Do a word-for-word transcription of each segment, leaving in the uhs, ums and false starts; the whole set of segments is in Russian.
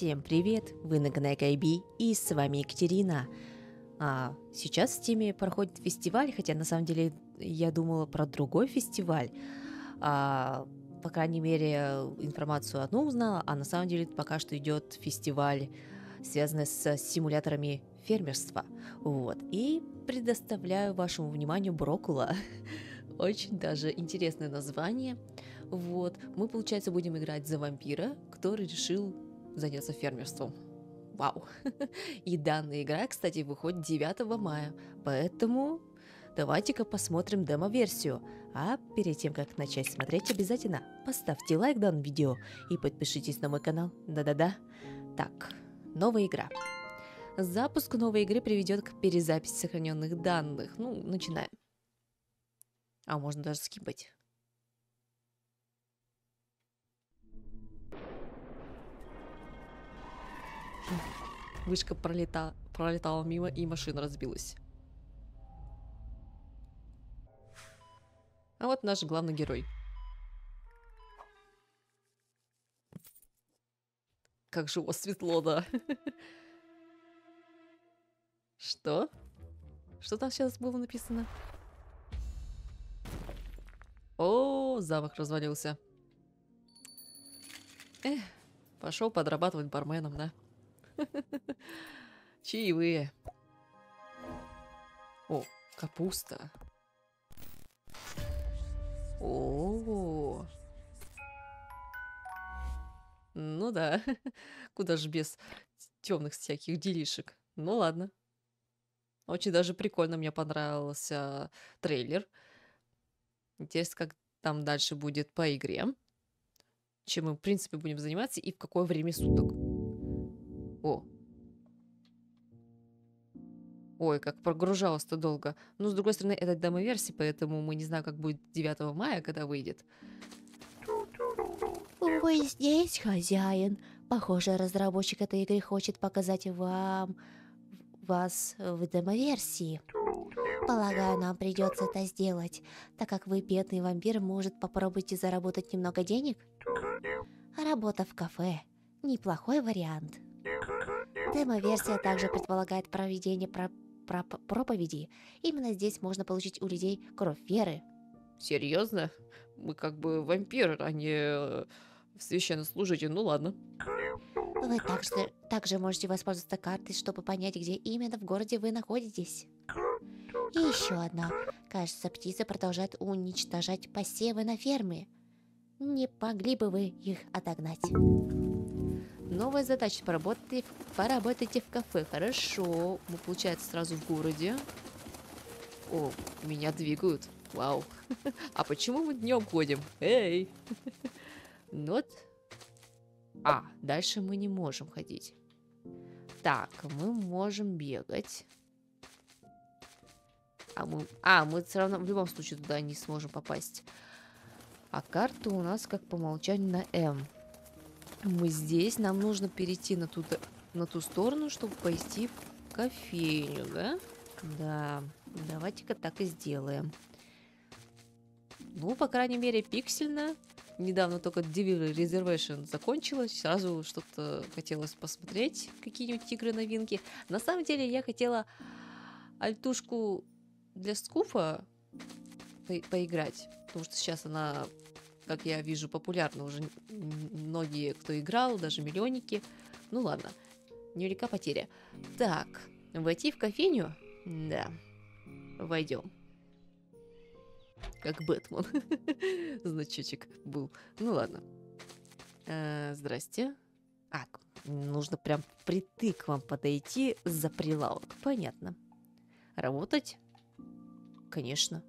Всем привет, вы на канале KeiBi и с вами Екатерина. А, сейчас в Steam проходит фестиваль, хотя на самом деле я думала про другой фестиваль. А, по крайней мере информацию одну узнала, а на самом деле пока что идет фестиваль, связанный с симуляторами фермерства. Вот, и предоставляю вашему вниманию Брокула. Очень даже интересное название. Вот, мы, получается, будем играть за вампира, который решил заняться фермерством. Вау! И данная игра, кстати, выходит девятого мая, поэтому давайте-ка посмотрим демо-версию. А перед тем, как начать смотреть, обязательно поставьте лайк данному видео и подпишитесь на мой канал. Да-да-да. Так, новая игра. Запуск новой игры приведет к перезаписи сохраненных данных. Ну, начинаем. А можно даже скипать. Вышка пролета... пролетала мимо, и машина разбилась. А вот наш главный герой. Как же у вас светло, да? Что? Что там сейчас было написано? О, замок развалился. Эх, пошел подрабатывать барменом, да? Чаевые. О, капуста. О, ну да. Куда же без темных всяких делишек. Ну ладно. Очень даже прикольно, мне понравился трейлер. Интересно, как там дальше будет по игре. Чем мы, в принципе, будем заниматься и в какое время суток. О. Ой, как прогружалось-то долго. Но, с другой стороны, это демо-версия, поэтому мы не знаем, как будет девятого мая, когда выйдет. Вы здесь, хозяин? Похоже, разработчик этой игры хочет показать вам... вас в демо-версии. Полагаю, нам придется это сделать, так как вы бедный вампир, может, попробуйте заработать немного денег? Работа в кафе. Неплохой вариант. Демо-версия также предполагает проведение про про проповеди. Именно здесь можно получить у людей кровь веры. Серьезно? Мы как бы вампиры, а не священнослужитель. Ну ладно. Вы также, также можете воспользоваться картой, чтобы понять, где именно в городе вы находитесь. И еще одно. Кажется, птицы продолжают уничтожать посевы на ферме. Не могли бы вы их отогнать? Новая задача. Поработайте, поработайте в кафе. Хорошо. Мы, получается, сразу в городе. О, меня двигают. Вау. А почему мы днем ходим? Эй. Ну вот. А, дальше мы не можем ходить. Так, мы можем бегать. А мы, а, мы все равно в любом случае туда не сможем попасть. А карта у нас как по умолчанию на М. Мы здесь, нам нужно перейти на ту, на ту сторону, чтобы пойти в кофейню, да? Да, давайте-ка так и сделаем. Ну, по крайней мере, пиксельно. Недавно только Devil Resurrection закончилась, сразу что-то хотелось посмотреть, какие-нибудь игры-новинки. На самом деле я хотела альтушку для скуфа по поиграть, потому что сейчас она... как я вижу, популярно уже многие, кто играл, даже миллионники. Ну ладно, невелика потеря. Так, войти в кофейню? Да, войдем. Как Бэтмен. Значочек был. Ну ладно. А, здрасте. А, нужно прям впритык вам подойти за прилавок. Понятно. Работать? Конечно.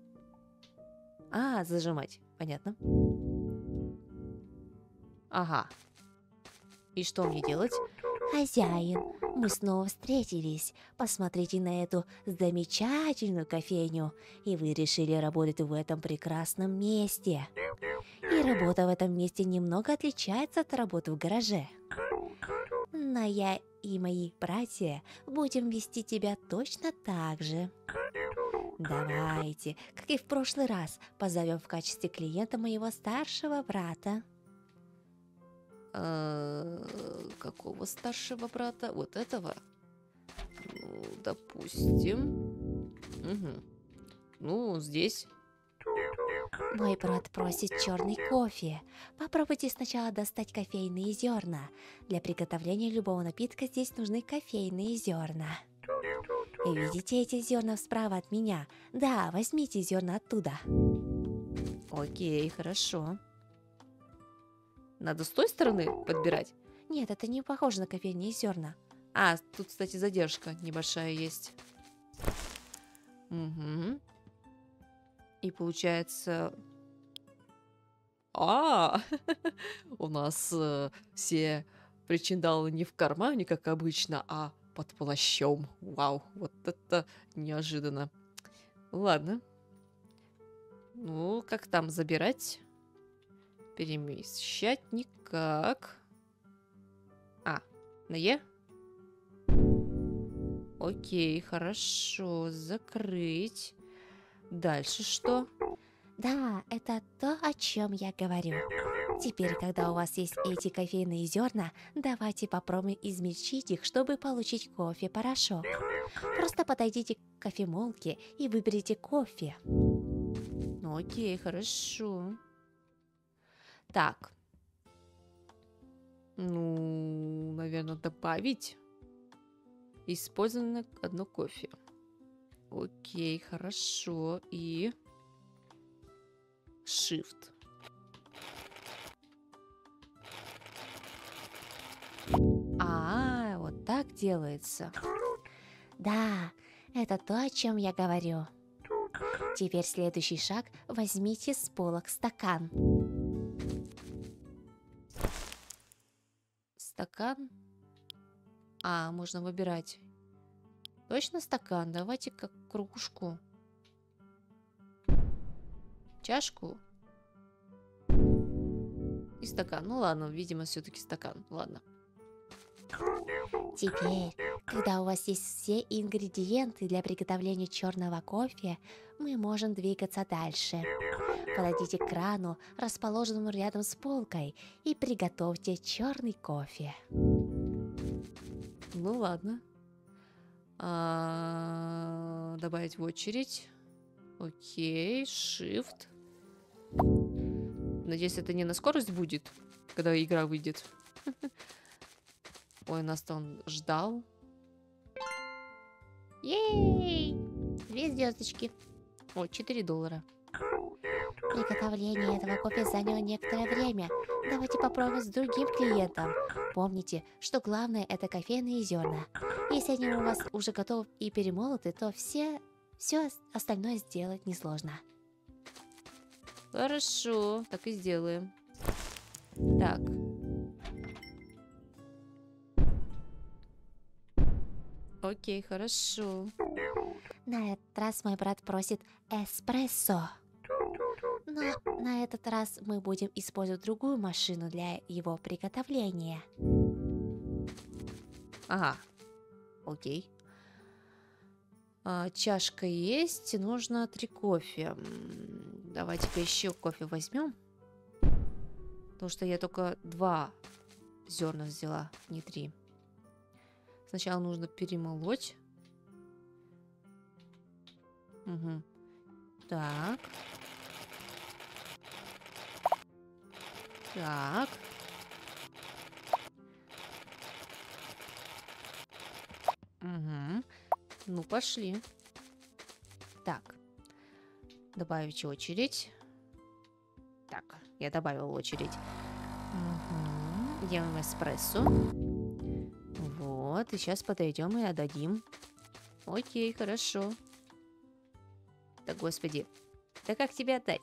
А, зажимать. Понятно. Ага. И что мне делать? Хозяин, мы снова встретились. Посмотрите на эту замечательную кофейню. И вы решили работать в этом прекрасном месте. И работа в этом месте немного отличается от работы в гараже. Но я и мои братья будем вести тебя точно так же. Давайте, как и в прошлый раз, позовем в качестве клиента моего старшего брата. Какого старшего брата? Вот этого? Ну, допустим. Угу. Ну, здесь. Мой брат просит черный кофе. Попробуйте сначала достать кофейные зерна. Для приготовления любого напитка здесь нужны кофейные зерна. И видите эти зерна справа от меня? Да, возьмите зерна оттуда. Окей, хорошо. Надо с той стороны подбирать? Нет, это не похоже на кофейные зерна. А, тут, кстати, задержка небольшая есть. Угу. И получается... А, у нас все причиндалы не в кармане, как обычно, а под плащом. Вау, вот это неожиданно. Ладно. Ну, как там забирать? Перемещать никак. А, на Е? Окей, хорошо. Закрыть. Дальше что? Да, это то, о чем я говорю. Теперь, когда у вас есть эти кофейные зерна, давайте попробуем измельчить их, чтобы получить кофе-порошок. Просто подойдите к кофемолке и выберите кофе. Ну, окей, хорошо. Так. Ну, наверное, добавить. Использовано одно кофе. Окей, хорошо. И... Shift. А, вот так делается. Да, это то, о чем я говорю. Теперь следующий шаг. Возьмите с полок стакан. Стакан? А, можно выбирать. Точно стакан? Давайте как кружку. Чашку. И стакан. Ну ладно, видимо, все-таки стакан. Ладно. Теперь, когда у вас есть все ингредиенты для приготовления черного кофе, мы можем двигаться дальше. Подойдите к крану, расположенному рядом с полкой, и приготовьте черный кофе. Ну ладно. А-а-а, добавить в очередь. Окей, shift. Надеюсь, это не на скорость будет, когда игра выйдет. Ой, нас там ждал. Ей! Две звездочки. О, четыре доллара. Приготовление этого кофе заняло некоторое время. Давайте попробуем с другим клиентом. Помните, что главное это кофейные зерна. Если они у вас уже готовы и перемолоты, то все, все остальное сделать несложно. Хорошо, так и сделаем. Так. Окей, хорошо. На этот раз мой брат просит эспрессо. Но на этот раз мы будем использовать другую машину для его приготовления. Ага. Окей. А, чашка есть. Нужно три кофе. Давайте-ка еще кофе возьмем. Потому что я только два зерна взяла, не три. Сначала нужно перемолоть. Угу. Так. Так. Угу. Ну, пошли. Так. Добавить очередь. Так, я добавила очередь. Угу. Делаем эспрессо. Вот, и сейчас подойдем и отдадим. Окей, хорошо. Да, господи. Да как тебе отдать?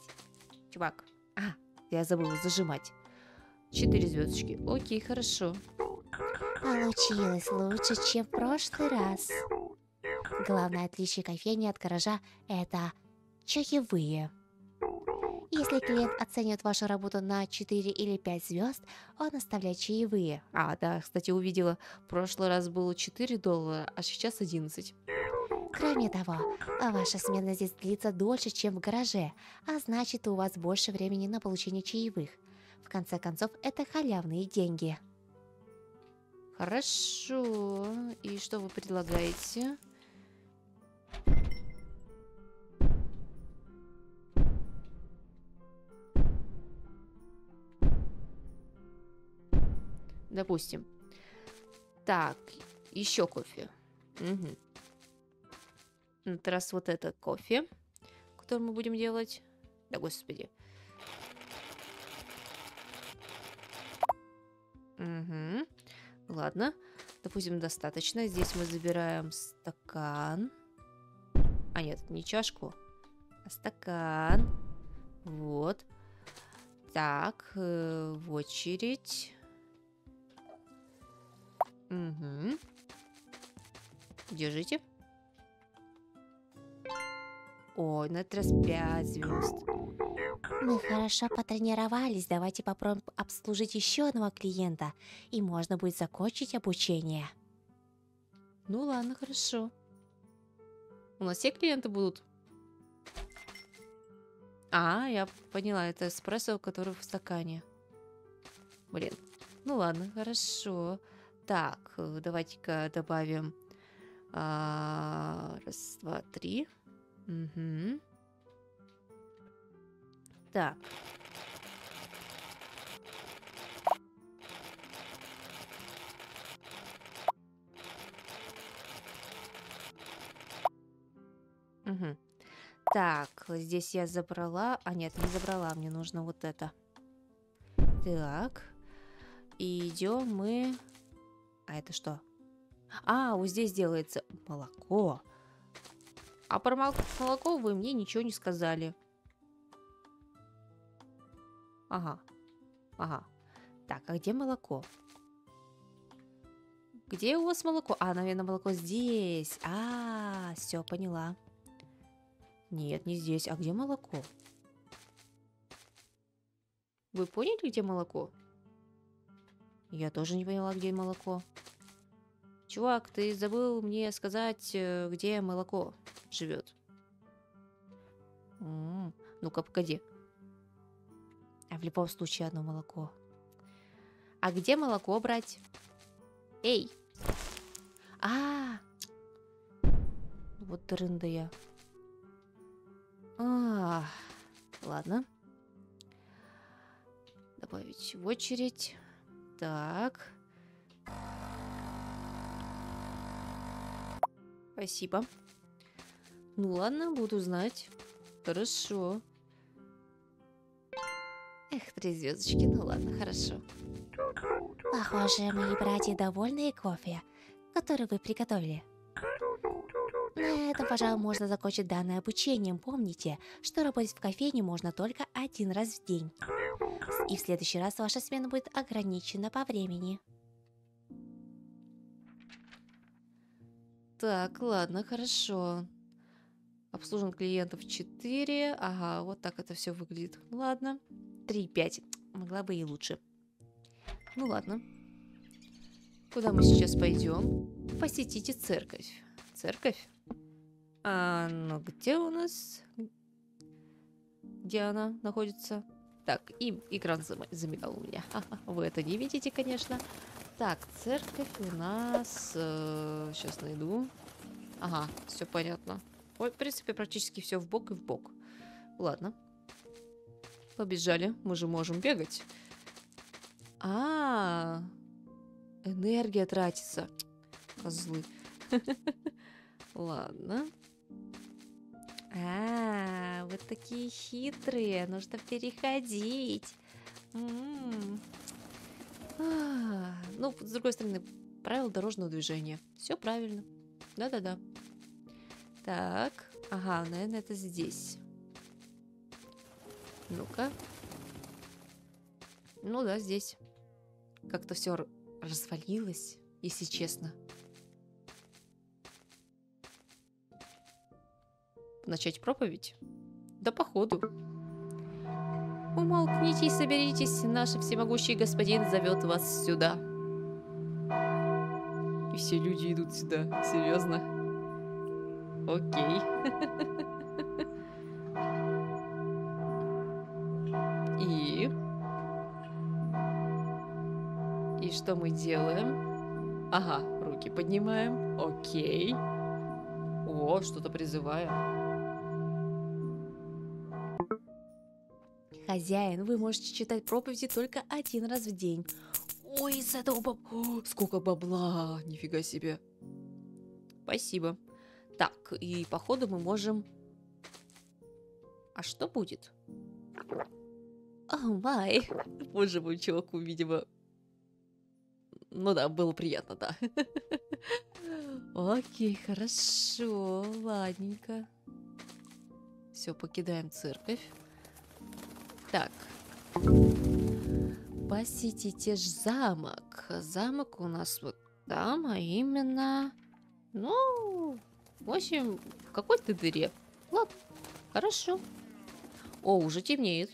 Чувак. А, я забыла зажимать. Четыре звездочки. Окей, хорошо. Получилось лучше, чем в прошлый раз. Главное отличие кофейни от гаража – это чаевые. Если клиент оценит вашу работу на четыре или пять звезд, он оставляет чаевые. А, да, кстати, увидела. В прошлый раз было четыре доллара, а сейчас одиннадцать. Кроме того, ваша смена здесь длится дольше, чем в гараже, а значит, у вас больше времени на получение чаевых. В конце концов, это халявные деньги. Хорошо. И что вы предлагаете? Допустим. Так, еще кофе. Угу. На этот раз вот это кофе, который мы будем делать. Да, господи. Угу. Ладно. Допустим, достаточно. Здесь мы забираем стакан. А нет, не чашку, а стакан. Вот. Так, э, в очередь... Угу. Держите. Ой, на этот раз пять звезд. Ну хорошо, потренировались. Давайте попробуем обслужить еще одного клиента. И можно будет закончить обучение. Ну ладно, хорошо. У нас все клиенты будут. А, я поняла, это эспрессо, который в стакане. Блин. Ну ладно, хорошо. Так, давайте-ка добавим а, раз, два, три. Угу. Так. Угу. Так, здесь я забрала... А нет, не забрала, мне нужно вот это. Так. И идем мы... А это что? А, вот здесь делается молоко. А про молоко вы мне ничего не сказали. Ага. Ага. Так, а где молоко? Где у вас молоко? А, наверное, молоко здесь. А, все, поняла. Нет, не здесь. А где молоко? Вы поняли, где молоко? Я тоже не поняла, где молоко. Чувак, ты забыл мне сказать, где молоко живет. Ну-ка, погоди. А в любом случае одно молоко. А где молоко брать? Эй! А! Вот дырында я. А! Ладно. Добавить в очередь. Так. Спасибо. Ну ладно, буду знать. Хорошо. Эх, три звездочки. Ну ладно, хорошо. Похоже, мои братья довольны кофе, который вы приготовили. На этом, пожалуй, можно закончить данное обучение. Помните, что работать в кофейне можно только один раз в день. И в следующий раз ваша смена будет ограничена по времени. Так, ладно, хорошо. Обслужен клиентов четыре. Ага, вот так это все выглядит. Ладно. три пять. Могла бы и лучше. Ну ладно. Куда мы сейчас пойдем? Посетите церковь. Церковь? А, ну где у нас? Где она находится? Так, и экран замигал у меня. Ха-ха, вы это не видите, конечно. Так, церковь у нас... Э, сейчас найду. Ага, все понятно. Ой, в принципе, практически все в бок и в бок. Ладно. Побежали. Мы же можем бегать. А, -а, -а. Энергия тратится. Козлы. Ладно. А, вы такие хитрые. Нужно переходить. М-м. А, ну, с другой стороны, правила дорожного движения. Все правильно. Да-да-да. Так. Ага, наверное, это здесь. Ну-ка. Ну да, здесь. Как-то все развалилось, если честно. Начать проповедь? Да походу. Умолкните и соберитесь, наш всемогущий господин зовет вас сюда. И все люди идут сюда. Серьезно? Окей. И И что мы делаем? Ага, руки поднимаем. Окей. О, что-то призываем. Хозяин, вы можете читать проповеди только один раз в день. Ой, с этого бабла... Сколько бабла! Нифига себе. Спасибо. Так, и походу мы можем... А что будет? О май! Боже мой, чуваку, видимо... Ну да, было приятно, да. Окей, хорошо, ладненько. Все, покидаем церковь. Так. Посетите ж замок. Замок у нас вот там, а именно... Ну, в общем, в какой-то дыре. Ладно, хорошо. О, уже темнеет.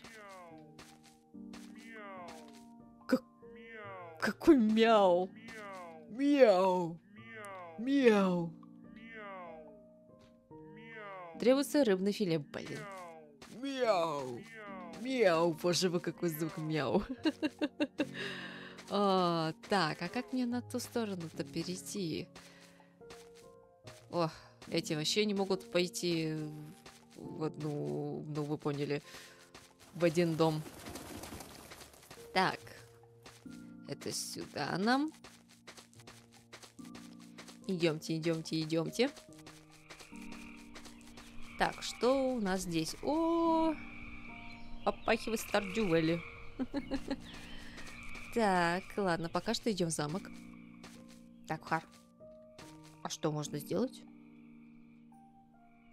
Как... Какой мяу? Мяу. Мяу. Требуется рыбное филе, блин. Мяу. Мяу. Боже мой, какой звук мяу. Так, а как мне на ту сторону-то перейти? О, эти вообще не могут пойти в одну, ну вы поняли, в один дом. Так, это сюда нам. Идемте, идемте, идемте. Так, что у нас здесь? О, попахивает Стардювелли. Так, ладно, пока что идем в замок. Так, хар. А что можно сделать?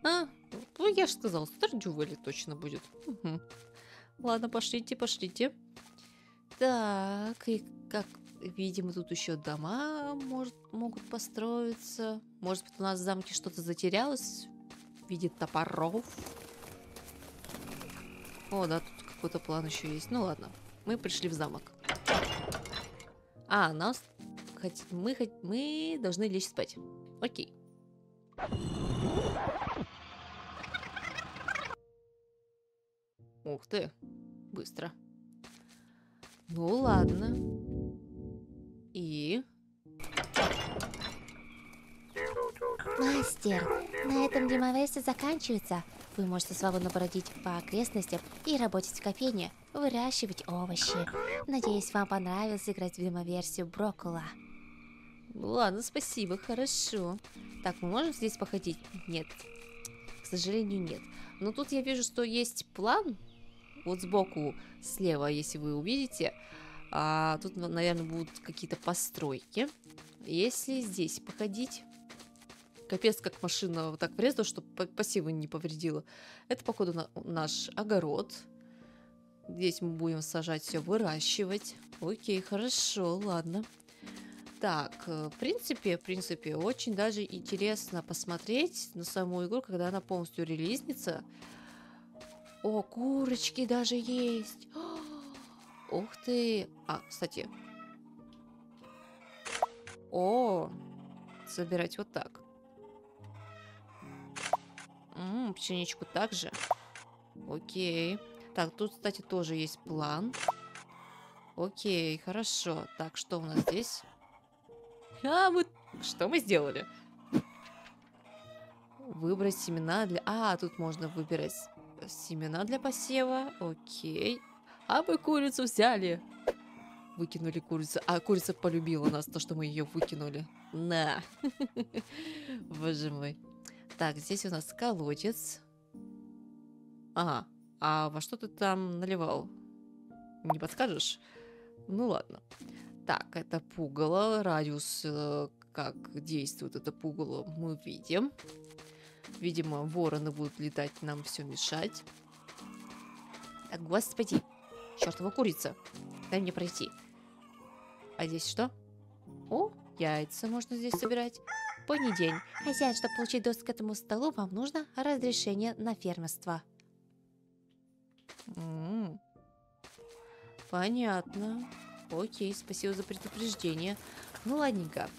А, ну я же сказал, Стардювелли точно будет. Угу. Ладно, пошлите, пошлите. Так, и как видимо, тут еще дома может, могут построиться. Может быть, у нас в замке что-то затерялось в виде топоров. О, да, тут какой-то план еще есть. Ну ладно, мы пришли в замок. А, нас... Мы, мы должны лечь спать. Окей. Ух ты. Быстро. Ну ладно. И... Мастер, на этом демовест заканчивается. Вы можете свободно бродить по окрестностям и работать в кофейне, выращивать овощи. Надеюсь, вам понравилось играть в демоверсию Брокула. Ладно, спасибо, хорошо. Так, мы можем здесь походить? Нет. К сожалению, нет. Но тут я вижу, что есть план. Вот сбоку, слева, если вы увидите. А, тут, наверное, будут какие-то постройки. Если здесь походить... Капец, как машина вот так врезала, чтобы пассивы не повредила. Это, походу, на наш огород. Здесь мы будем сажать все, выращивать. Окей, хорошо, ладно. Так, в принципе, в принципе, очень даже интересно посмотреть на саму игру, когда она полностью релизнится. О, курочки даже есть. Ух ты. А, кстати. О, собирать вот так. М-м, пшеничку также. Окей. Так, тут, кстати, тоже есть план. Окей, хорошо. Так, что у нас здесь? А, мы... Что мы сделали? Выбрать семена для... А, тут можно выбирать семена для посева. Окей. А мы курицу взяли. Выкинули курицу. А, курица полюбила нас, то, что мы ее выкинули. На. Боже мой. Так, здесь у нас колодец. Ага. А во что ты там наливал? Не подскажешь? Ну, ладно. Так, это пугало. Радиус, э, как действует это пугало, мы видим. Видимо, вороны будут летать, нам все мешать. Так, господи. Чертова курица. Дай мне пройти. А здесь что? О, яйца можно здесь собирать. Понедельник. Хозяин, чтобы получить доступ к этому столу, вам нужно разрешение на фермерство. М-м-м. Понятно. Окей, спасибо за предупреждение. Ну, ладненько.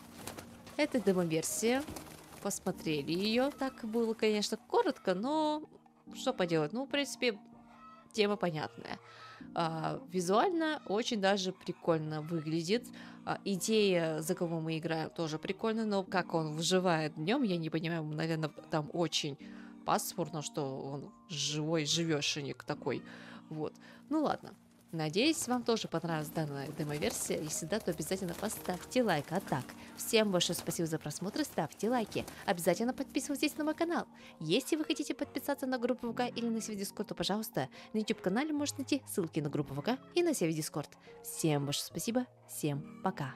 Это демоверсия. Посмотрели ее. Так было, конечно, коротко, но что поделать. Ну, в принципе, тема понятная. А, визуально очень даже прикольно выглядит. А, идея, за кого мы играем, тоже прикольно, но как он выживает днем, я не понимаю, наверное, там очень пасмурно, что он живой, живешенек такой. Вот. Ну ладно. Надеюсь, вам тоже понравилась данная демоверсия. Если да, то обязательно поставьте лайк. А так, всем большое спасибо за просмотр, ставьте лайки. Обязательно подписывайтесь на мой канал. Если вы хотите подписаться на группу ВК или на сервис Дискорд, то, пожалуйста, на YouTube-канале можете найти ссылки на группу ВК и на сервис Дискорд. Всем большое спасибо, всем пока.